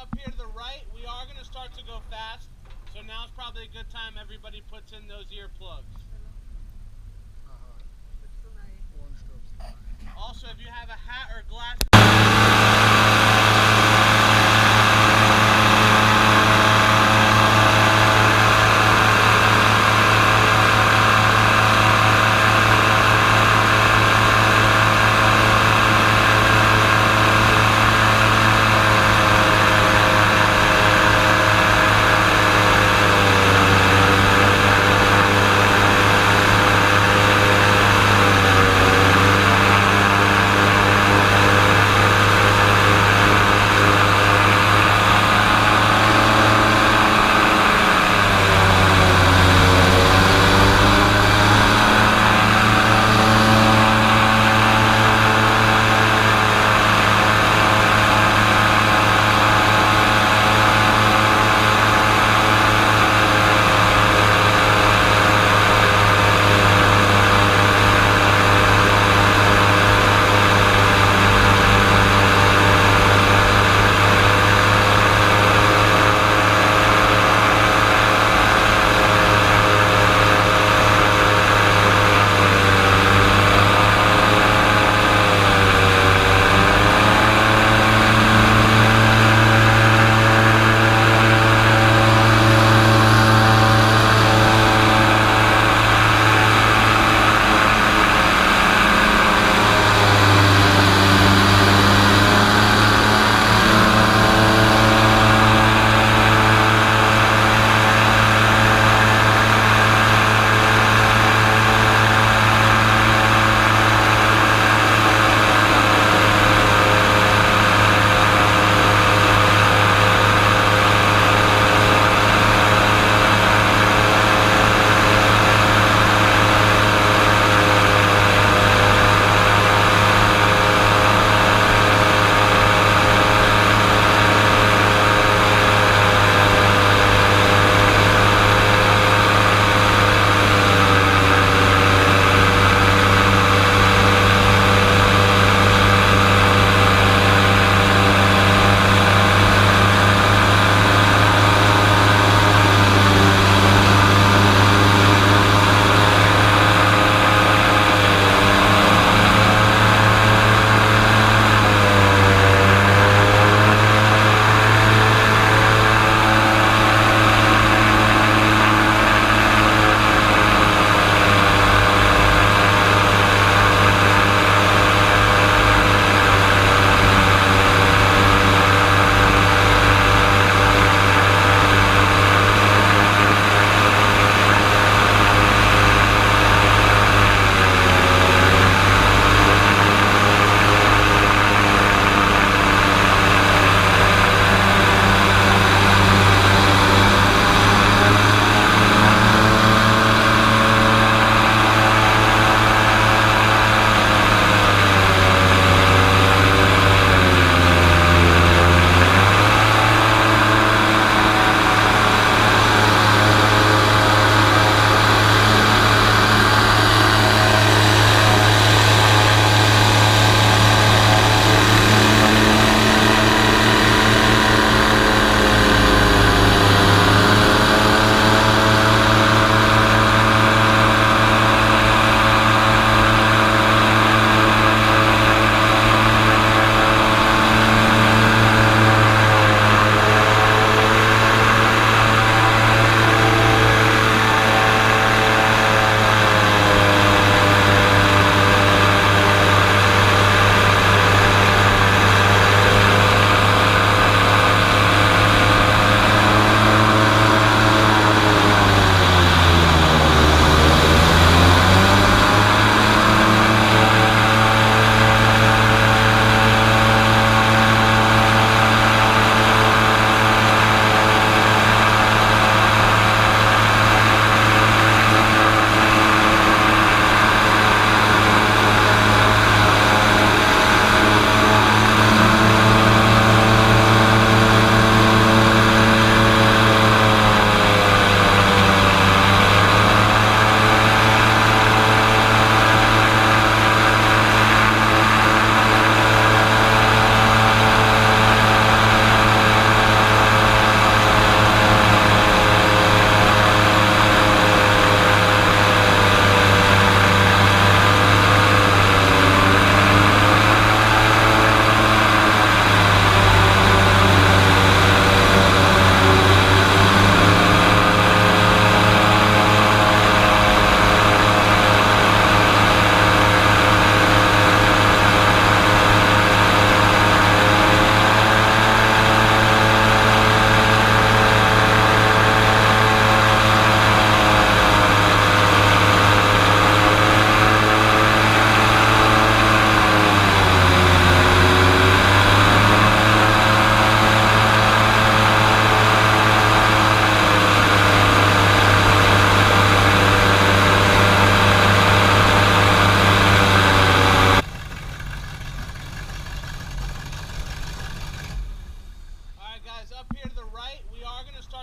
up here to the right, we are going to start to go fast. So now's probably a good time everybody puts in those earplugs. Also, if you have a hat or glasses,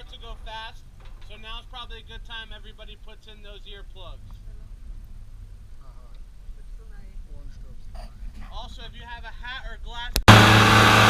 start to go fast, so now's probably a good time everybody puts in those earplugs. Also, if you have a hat or glasses...